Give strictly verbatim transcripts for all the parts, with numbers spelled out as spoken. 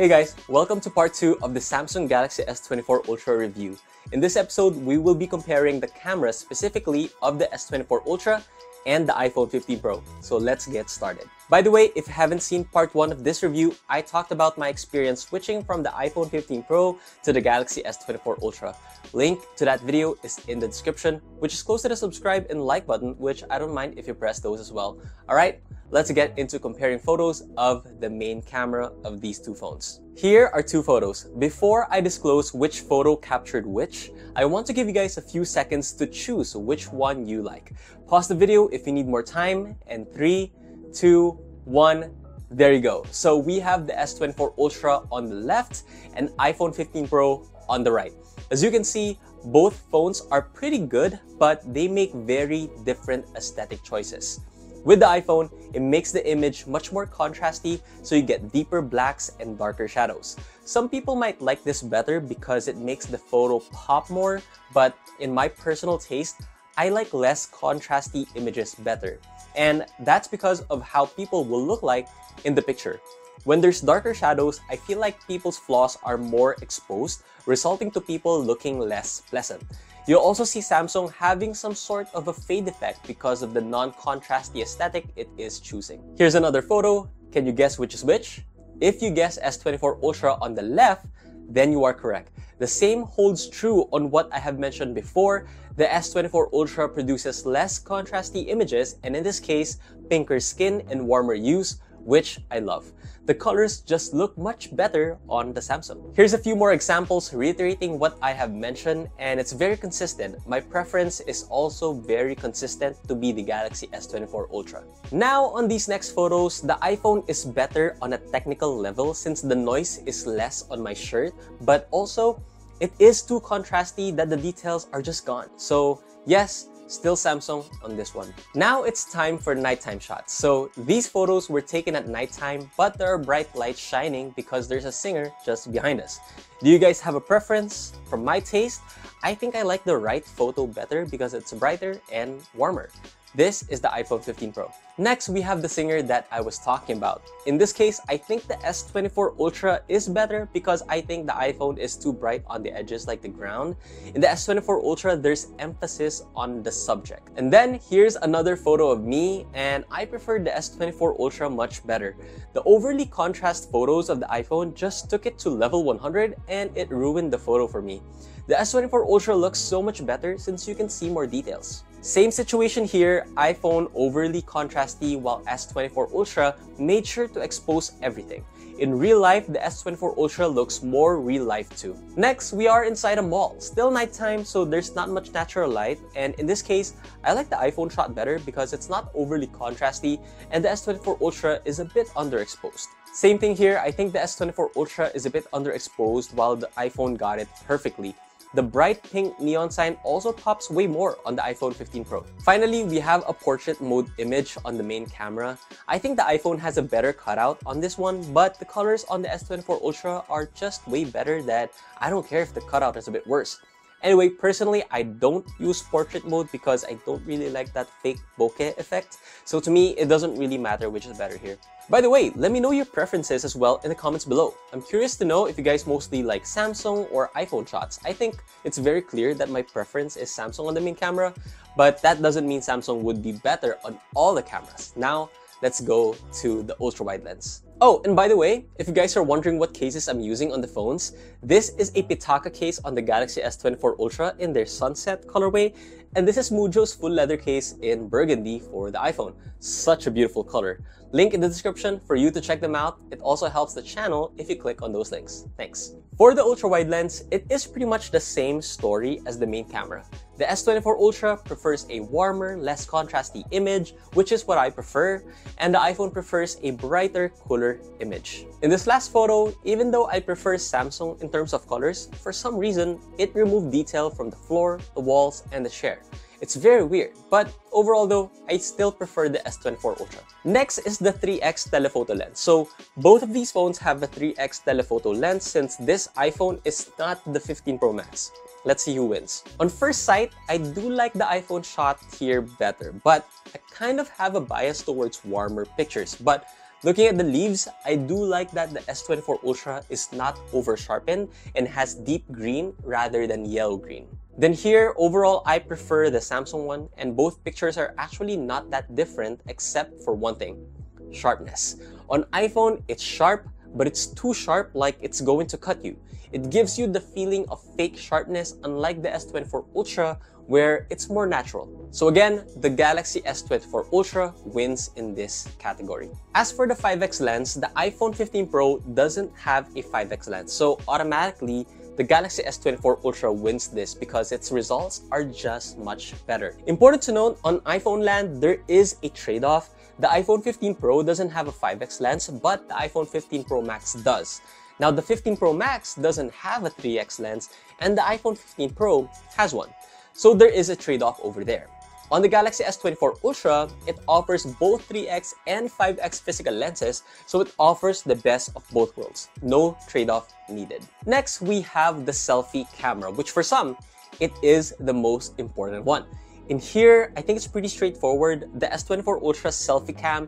Hey guys, welcome to part two of the Samsung Galaxy S twenty-four Ultra review. In this episode, we will be comparing the cameras specifically of the S twenty-four Ultra and the iPhone fifteen Pro. So let's get started. By the way, if you haven't seen part one of this review, I talked about my experience switching from the iPhone fifteen Pro to the Galaxy S twenty-four Ultra. Link to that video is in the description, which is close to the subscribe and like button, which I don't mind if you press those as well. Alright, let's get into comparing photos of the main camera of these two phones. Here are two photos. Before I disclose which photo captured which, I want to give you guys a few seconds to choose which one you like. Pause the video if you need more time, and three, two, one, there you go. So we have the S twenty-four Ultra on the left and iPhone fifteen Pro on the right. As you can see, both phones are pretty good, but they make very different aesthetic choices. With the iPhone, it makes the image much more contrasty, so you get deeper blacks and darker shadows. Some people might like this better because it makes the photo pop more, but in my personal taste, I like less contrasty images better. And that's because of how people will look like in the picture. When there's darker shadows, I feel like people's flaws are more exposed, resulting to people looking less pleasant. You'll also see Samsung having some sort of a fade effect because of the non-contrasty aesthetic it is choosing. Here's another photo. Can you guess which is which? If you guess S twenty-four Ultra on the left, then you are correct. The same holds true on what I have mentioned before. The S twenty-four Ultra produces less contrasty images, and in this case, pinker skin and warmer hues, which I love. The colors just look much better on the Samsung. Here's a few more examples reiterating what I have mentioned, and it's very consistent. My preference is also very consistent to be the Galaxy S twenty-four Ultra. Now on these next photos, the iPhone is better on a technical level since the noise is less on my shirt, but also it is too contrasty that the details are just gone. So yes, still Samsung on this one. Now it's time for nighttime shots. So these photos were taken at nighttime, but there are bright lights shining because there's a singer just behind us. Do you guys have a preference? For my taste, I think I like the right photo better because it's brighter and warmer. This is the iPhone fifteen Pro. Next, we have the singer that I was talking about. In this case, I think the S twenty-four Ultra is better because I think the iPhone is too bright on the edges like the ground. In the S twenty-four Ultra, there's emphasis on the subject. And then here's another photo of me, and I prefer the S twenty-four Ultra much better. The overly contrast photos of the iPhone just took it to level one hundred and it ruined the photo for me. The S twenty-four Ultra looks so much better since you can see more details. Same situation here, iPhone overly contrasty while S twenty-four Ultra made sure to expose everything. In real life, the S twenty-four Ultra looks more real life too. Next, we are inside a mall. Still nighttime, so there's not much natural light, and in this case, I like the iPhone shot better because it's not overly contrasty and the S twenty-four Ultra is a bit underexposed. Same thing here, I think the S twenty-four Ultra is a bit underexposed while the iPhone got it perfectly. The bright pink neon sign also pops way more on the iPhone fifteen Pro. Finally, we have a portrait mode image on the main camera. I think the iPhone has a better cutout on this one, but the colors on the S twenty-four Ultra are just way better that I don't care if the cutout is a bit worse. Anyway, personally, I don't use portrait mode because I don't really like that fake bokeh effect. So to me, it doesn't really matter which is better here. By the way, let me know your preferences as well in the comments below. I'm curious to know if you guys mostly like Samsung or iPhone shots. I think it's very clear that my preference is Samsung on the main camera, but that doesn't mean Samsung would be better on all the cameras. Now, let's go to the ultra-wide lens. Oh, and by the way, if you guys are wondering what cases I'm using on the phones, this is a Pitaka case on the Galaxy S twenty-four Ultra in their sunset colorway, and this is Mujo's full leather case in burgundy for the iPhone. Such a beautiful color. Link in the description for you to check them out. It also helps the channel if you click on those links. Thanks. For the ultra-wide lens, it is pretty much the same story as the main camera. The S twenty-four Ultra prefers a warmer, less contrasty image, which is what I prefer, and the iPhone prefers a brighter, cooler image. In this last photo, even though I prefer Samsung in terms of colors, for some reason, it removed detail from the floor, the walls, and the chair. It's very weird, but overall though, I still prefer the S twenty-four Ultra. Next is the three X telephoto lens. So both of these phones have a three X telephoto lens since this iPhone is not the fifteen Pro Max. Let's see who wins. On first sight, I do like the iPhone shot here better, but I kind of have a bias towards warmer pictures. But Looking at the leaves, I do like that the S twenty-four Ultra is not over-sharpened and has deep green rather than yellow-green. Then here, overall, I prefer the Samsung one, and both pictures are actually not that different except for one thing, sharpness. On iPhone, it's sharp, but it's too sharp, like it's going to cut you. It gives you the feeling of fake sharpness, unlike the S twenty-four Ultra, where it's more natural. So again, the Galaxy S twenty-four Ultra wins in this category. As for the five X lens, the iPhone fifteen Pro doesn't have a five X lens, so automatically, the Galaxy S twenty-four Ultra wins this because its results are just much better. Important to note, on iPhone land, there is a trade-off. The iPhone fifteen Pro doesn't have a five X lens, but the iPhone fifteen Pro Max does. Now, the fifteen Pro Max doesn't have a three X lens, and the iPhone fifteen Pro has one. So there is a trade-off over there. On the Galaxy S twenty-four Ultra, it offers both three X and five X physical lenses, so it offers the best of both worlds. No trade-off needed. Next, we have the selfie camera, which for some, it is the most important one. In here, I think it's pretty straightforward. The S twenty-four Ultra selfie cam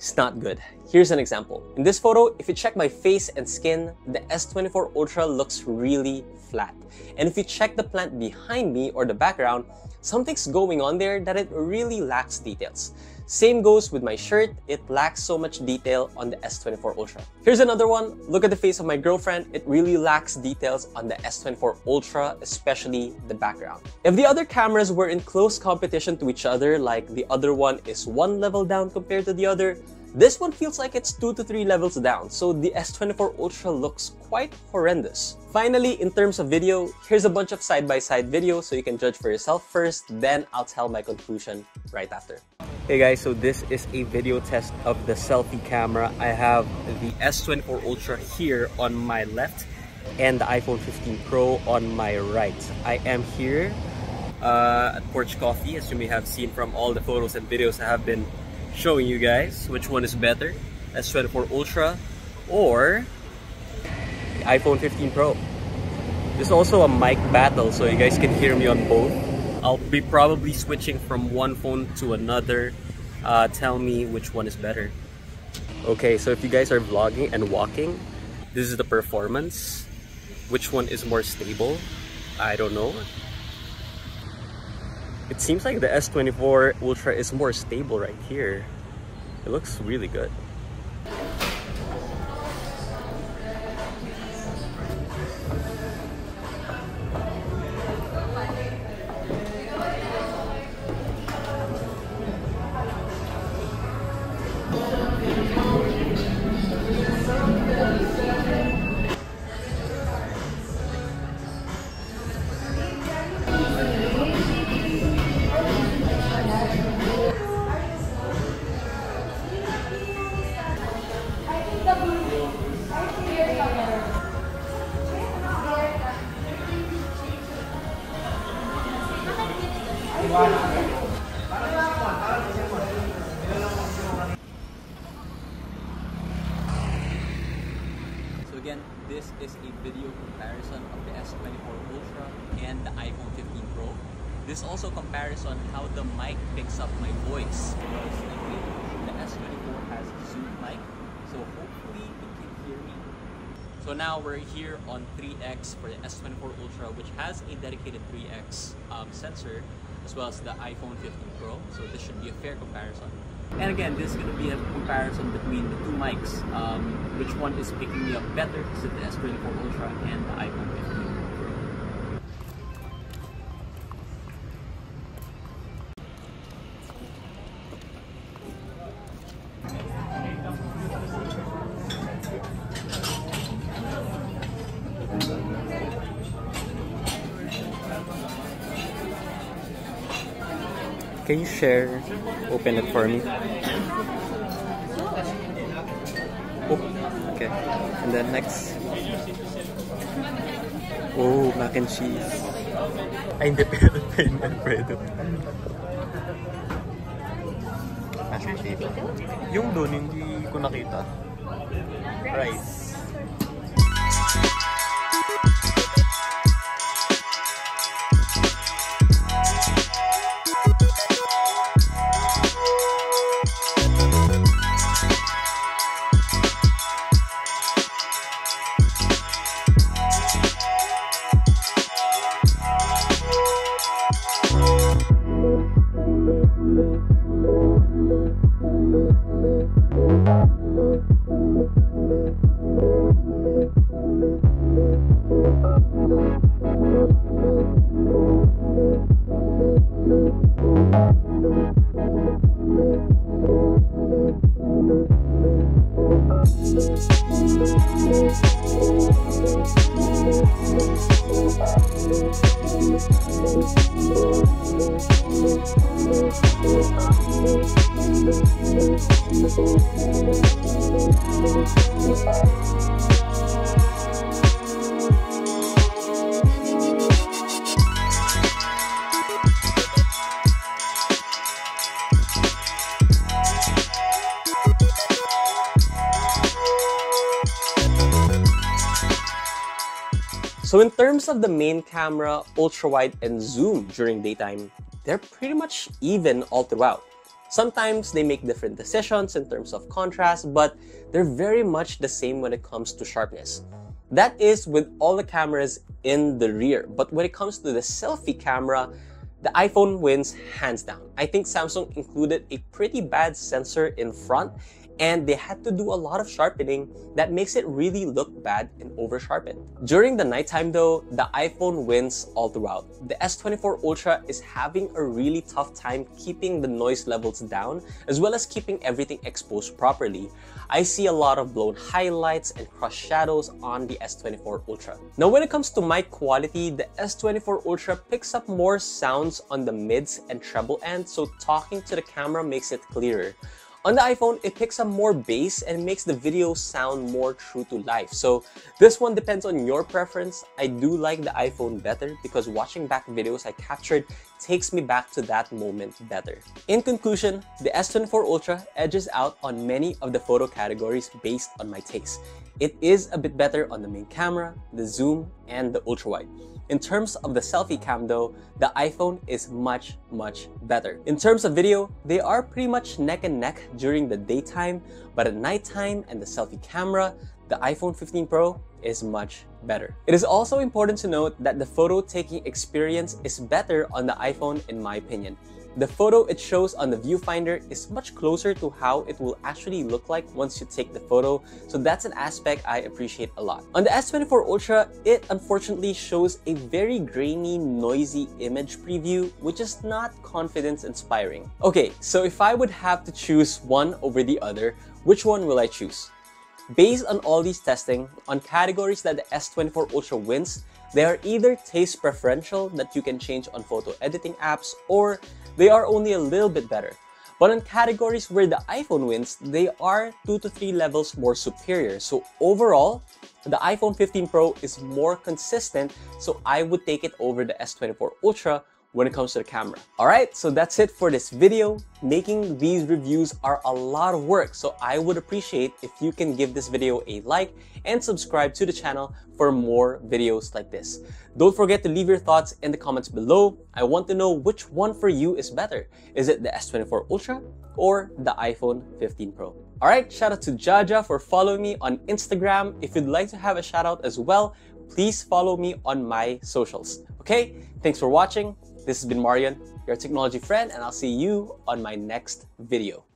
is not good. Here's an example. In this photo, if you check my face and skin, the S twenty-four Ultra looks really flat. And if you check the plant behind me or the background, something's going on there that it really lacks details. Same goes with my shirt, it lacks so much detail on the S twenty-four Ultra. Here's another one, look at the face of my girlfriend, it really lacks details on the S twenty-four Ultra, especially the background. If the other cameras were in close competition to each other, like the other one is one level down compared to the other, this one feels like it's two to three levels down, so the S twenty-four Ultra looks quite horrendous. Finally, in terms of video, here's a bunch of side-by-side videos so you can judge for yourself first, then I'll tell my conclusion right after. Hey guys, so this is a video test of the selfie camera. I have the S twenty-four Ultra here on my left and the iPhone fifteen Pro on my right. I am here uh, at Porch Coffee, as you may have seen from all the photos and videos I have been showing you guys which one is better, S twenty-four Ultra or the iPhone fifteen Pro. There's also a mic battle, so you guys can hear me on both. I'll be probably switching from one phone to another. Uh, tell me which one is better. Okay, so if you guys are vlogging and walking, this is the performance. Which one is more stable? I don't know. It seems like the S twenty-four Ultra is more stable right here. It looks really good. So again, this is a video comparison of the S twenty-four Ultra and the iPhone fifteen Pro. This also compares on how the mic picks up my voice. The S twenty-four has a zoom mic, so hopefully you can hear me. So now we're here on three X for the S twenty-four Ultra, which has a dedicated three X um, sensor, as well as the iPhone fifteen Pro, so this should be a fair comparison. And again, this is going to be a comparison between the two mics, um, which one is picking me up better, is it the S twenty-four Ultra and the iPhone fifteen Pro. Can you share? Open it for me. Oh, okay. And then next. Oh, mac and cheese. Ay, hindi pero pain and bread. Mashed potato. Yung doon hindi ko nakita. Rice. So in terms of the main camera, ultra-wide, and zoom during daytime, they're pretty much even all throughout. Sometimes they make different decisions in terms of contrast, but they're very much the same when it comes to sharpness. That is with all the cameras in the rear, but when it comes to the selfie camera, the iPhone wins hands down. I think Samsung included a pretty bad sensor in front, and they had to do a lot of sharpening that makes it really look bad and over-sharpened. During the nighttime though, the iPhone wins all throughout. The S twenty-four Ultra is having a really tough time keeping the noise levels down as well as keeping everything exposed properly. I see a lot of blown highlights and cross shadows on the S twenty-four Ultra. Now when it comes to mic quality, the S twenty-four Ultra picks up more sounds on the mids and treble end, so talking to the camera makes it clearer. On the iPhone, it picks up more bass and makes the video sound more true to life. So this one depends on your preference. I do like the iPhone better because watching back videos I captured takes me back to that moment better. In conclusion, the S twenty-four Ultra edges out on many of the photo categories based on my taste. It is a bit better on the main camera, the zoom, and the ultra-wide. In terms of the selfie cam though, the iPhone is much, much better. In terms of video, they are pretty much neck and neck during the daytime, but at nighttime and the selfie camera, the iPhone fifteen Pro is much better. It is also important to note that the photo taking experience is better on the iPhone in my opinion. The photo it shows on the viewfinder is much closer to how it will actually look like once you take the photo, so that's an aspect I appreciate a lot. On the S twenty-four Ultra, it unfortunately shows a very grainy, noisy image preview, which is not confidence-inspiring. Okay, so if I would have to choose one over the other, which one will I choose? Based on all these testing, on categories that the S twenty-four Ultra wins, they are either taste preferential that you can change on photo editing apps, or they are only a little bit better. But on categories where the iPhone wins, they are two to three levels more superior. So overall, the iPhone fifteen Pro is more consistent, so I would take it over the S twenty-four Ultra when it comes to the camera. Alright, so that's it for this video. Making these reviews are a lot of work, so I would appreciate if you can give this video a like and subscribe to the channel for more videos like this. Don't forget to leave your thoughts in the comments below. I want to know which one for you is better. Is it the S twenty-four Ultra or the iPhone fifteen Pro? Alright, shout out to Jaja for following me on Instagram. If you'd like to have a shout out as well, please follow me on my socials. Okay, thanks for watching. This has been Marion, your technology friend, and I'll see you on my next video.